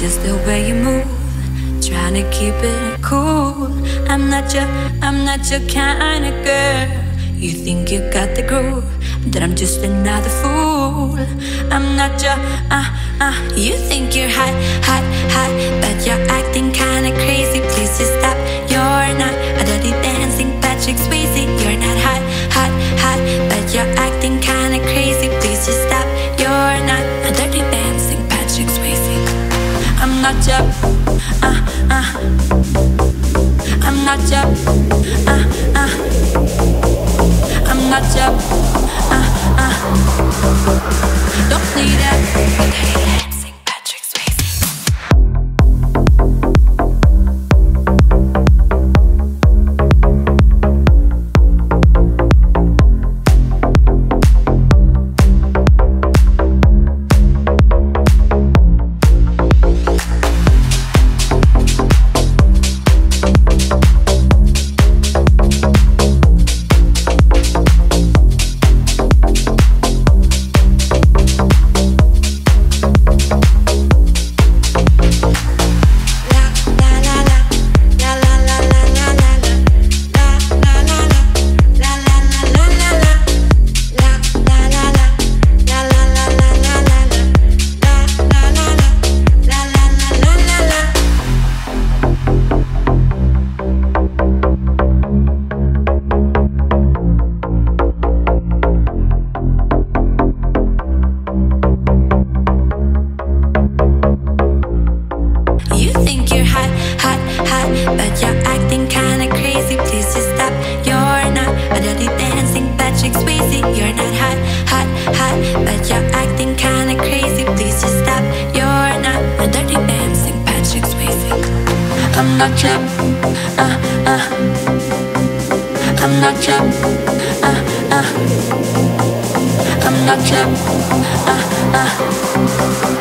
just the way you move, trying to keep it cool. I'm not your kind of girl. You think you got the groove, that I'm just another fool. I'm not your, you think you're hot, hot, hot, but you're acting kinda crazy. Please just stop, you're not a dirty dancing Patrick Swayze. You're not hot, hot, hot, but you're acting kinda crazy. Please just stop, you're not a dirty dancing Patrick Swayze. I'm not your, I'm not your, I'm not your, don't play that. Sing Patrick Swayze. But you're acting kinda crazy, please just stop. You're not a dirty dancing Patrick Swayze. You're not hot, hot, hot, but you're acting kinda crazy, please just stop. You're not a dirty dancing Patrick Swayze. I'm not your, I'm not your, I'm not your,